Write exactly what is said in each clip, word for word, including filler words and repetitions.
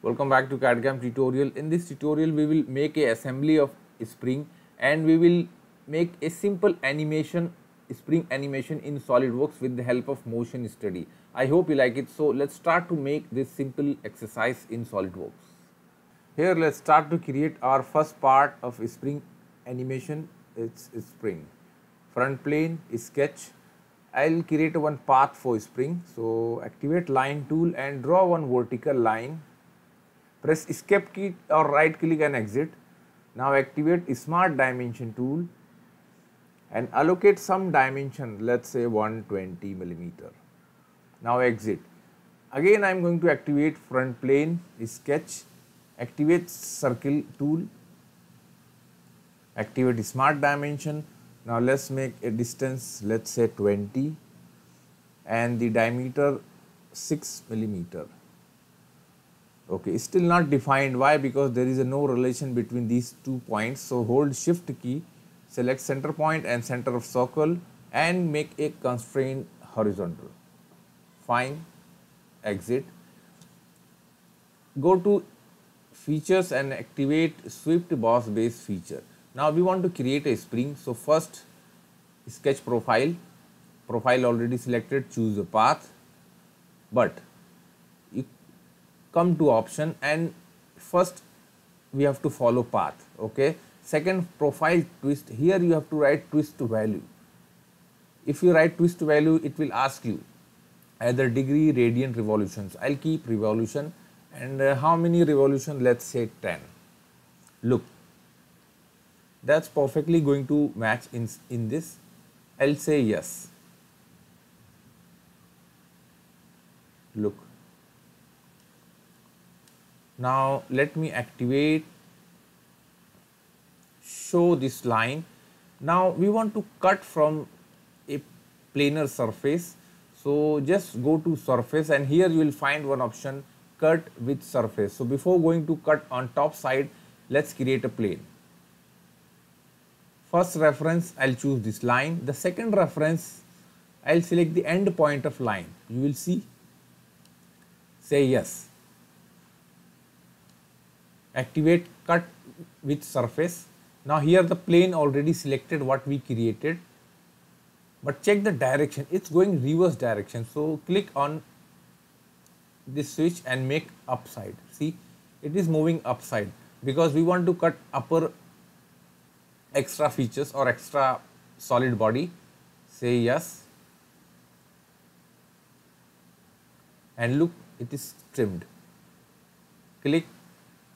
Welcome back to CADCAM tutorial. In this tutorial we will make a assembly of spring and we will make a simple animation, spring animation in SolidWorks with the help of motion study. I hope you like it. So let's start to make this simple exercise in SolidWorks. Here let's start to create our first part of spring animation. It's spring. Front plane sketch. I'll create one path for spring. So activate line tool and draw one vertical line. Press escape key or right click and exit. Now activate smart dimension tool and allocate some dimension, let's say one hundred twenty millimeter. Now exit. Again I am going to activate front plane sketch, activate circle tool, activate smart dimension. Now let's make a distance, let's say twenty and the diameter six millimeter. Okay, still not defined. Why? Because there is a no relation between these two points. So hold shift key, select center point and center of circle and make a constraint horizontal. Fine, exit. Go to features and activate Swift Boss Base feature. Now we want to create a spring. So first sketch profile, profile already selected, choose a path, but you come to option and first we have to follow path. Okay, second profile twist, here you have to write twist value. If you write twist value, it will ask you either degree, radian, revolutions. I'll keep revolution and uh, how many revolution, let's say ten. Look, that's perfectly going to match in in this. I'll say yes. Look. Now let me activate show this line. Now we want to cut from a planar surface, so just go to surface and here you will find one option, cut with surface. So before going to cut on top side, let's create a plane. First reference, I'll choose this line. The second reference, I'll select the end point of line. You will see, say yes. Activate cut with surface. Now here the plane already selected what we created, but check the direction, it's going reverse direction. So click on this switch and make upside. See, it is moving upside because we want to cut upper extra features or extra solid body. Say yes and look, it is trimmed. Click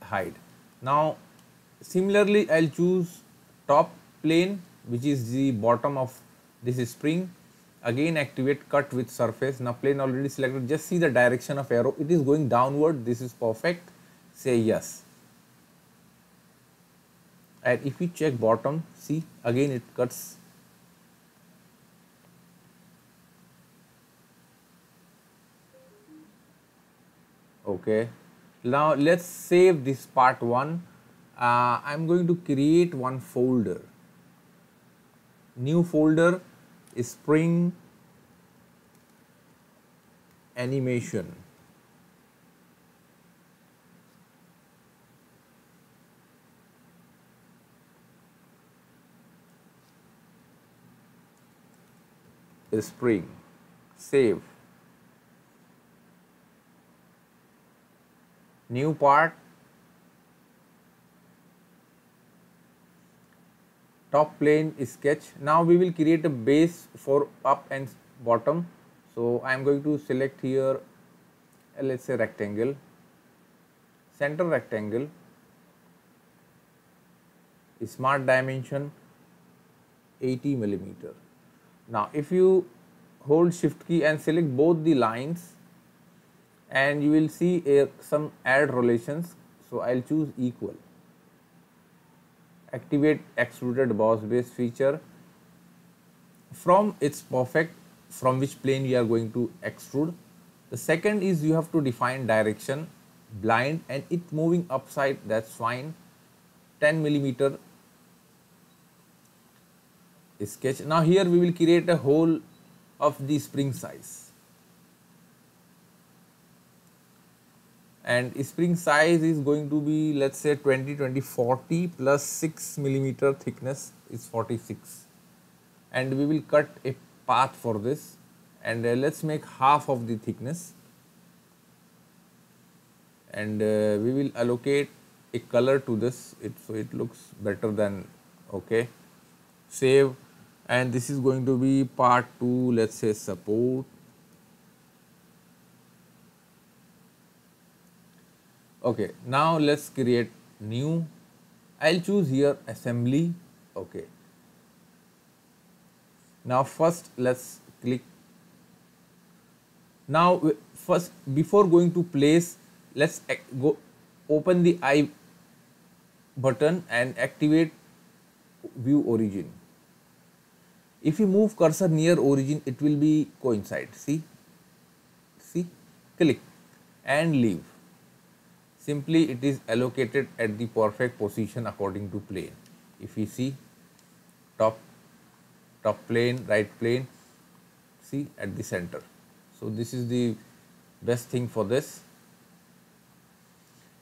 hide. Now similarly I'll choose top plane, which is the bottom of this spring. Again activate cut with surface. Now plane already selected, just see the direction of arrow, it is going downward. This is perfect. Say yes and if we check bottom, see again it cuts. Okay, now let's save this part one. uh, I am going to create one folder, new folder, spring animation. Spring, save, new part, top plane sketch. Now we will create a base for up and bottom. So I am going to select here, let's say rectangle, center rectangle, smart dimension eighty millimeter. Now if you hold shift key and select both the lines and you will see a, some add relations. So I will choose equal. Activate extruded boss base feature. From it's perfect, from which plane we are going to extrude. The second is you have to define direction, blind, and it moving upside, that's fine. ten millimeter. Sketch. Now here we will create a hole of the spring size. and spring size is going to be, let's say, twenty twenty forty plus six millimeter thickness is forty-six, and we will cut a path for this, and uh, let's make half of the thickness, and uh, we will allocate a color to this, it so it looks better than, okay, save, and this is going to be part two, let's say support. Okay, now let's create new. I'll choose here assembly. Okay, now first let's click. Now first, before going to place, let's go open the eye button and activate view origin. If you move cursor near origin, it will be coincide. See, see, click and leave. Simply it is allocated at the perfect position according to plane. If you see top, top plane, right plane, see at the center. So this is the best thing for this.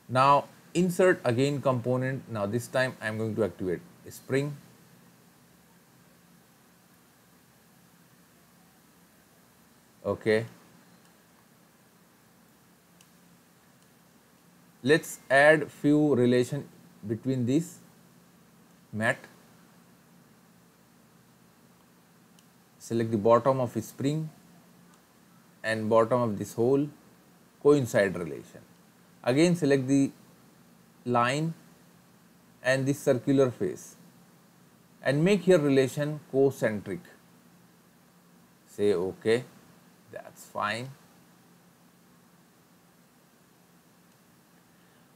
Now insert again component. Now this time I am going to activate spring. Okay. Let's add few relation between this mat. Select the bottom of spring and bottom of this hole, coincide relation. Again select the line and this circular face and make here relation concentric. Say okay, that's fine.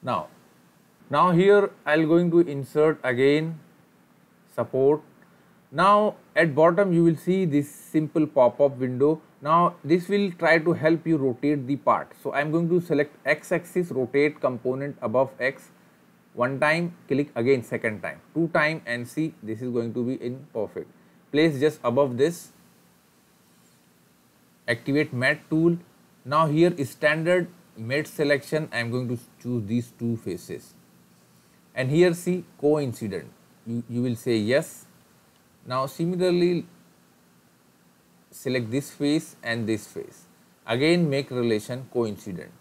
Now, now here I will going to insert again support. Now at bottom you will see this simple pop-up window. Now this will try to help you rotate the part. So I am going to select x-axis, rotate component above x one time, click again second time, two time, and see this is going to be in perfect. Place just above this, activate mat tool. Now here is standard mate selection, I am going to choose these two faces, and here see coincident, you, you will say yes. Now similarly select this face and this face, again make relation coincident,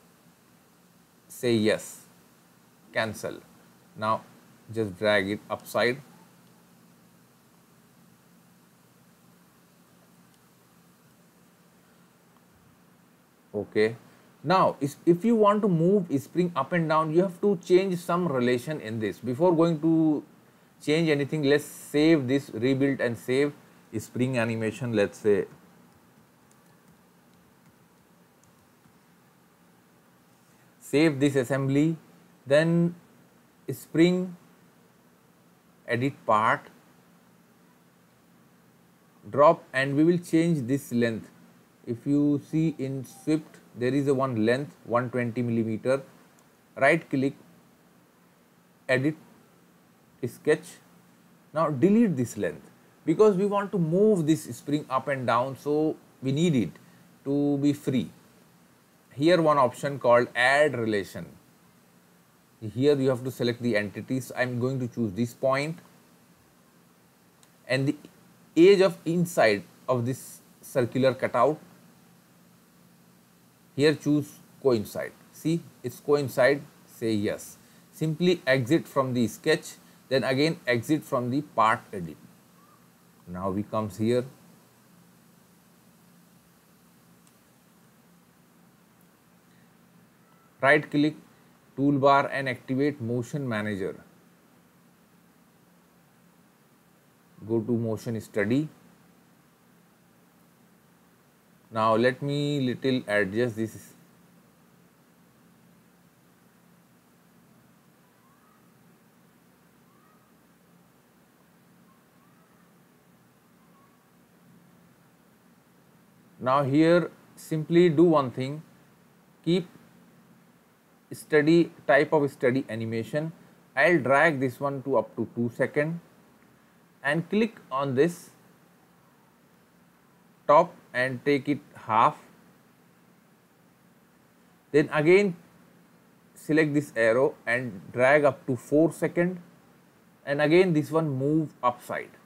say yes, cancel. Now just drag it upside, okay. Now, if you want to move spring up and down, you have to change some relation in this. Before going to change anything, let's save this, rebuild and save spring animation, let's say. Save this assembly, then spring, edit part, drop, and we will change this length. If you see in Swift, there is a one length one hundred twenty millimeter. Right click, edit, sketch. Now delete this length because we want to move this spring up and down, so we need it to be free. Here one option called add relation. Here you have to select the entities. I am going to choose this point and the edge of inside of this circular cutout. Here choose coincide, see it's coincide, say yes. Simply exit from the sketch, then again exit from the part edit. Now we comes here, right click toolbar and activate motion manager. Go to motion study. Now let me little adjust this. Now here simply do one thing, keep steady type of steady animation. I'll drag this one to up to two seconds and click on this top and take it half, then again select this arrow and drag up to four seconds, and again this one move upside.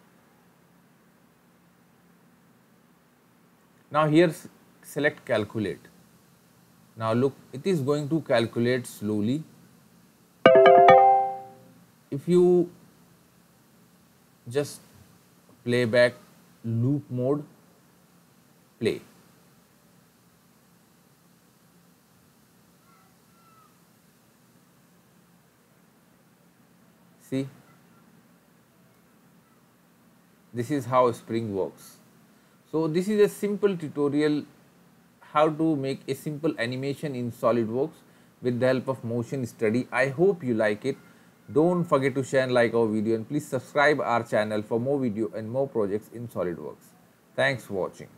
Now here select calculate. Now look, it is going to calculate slowly. If you just play back loop mode, play. See, this is how spring works. So this is a simple tutorial how to make a simple animation in SolidWorks with the help of motion study. I hope you like it. Don't forget to share and like our video, and please subscribe our channel for more video and more projects in SolidWorks. Thanks for watching.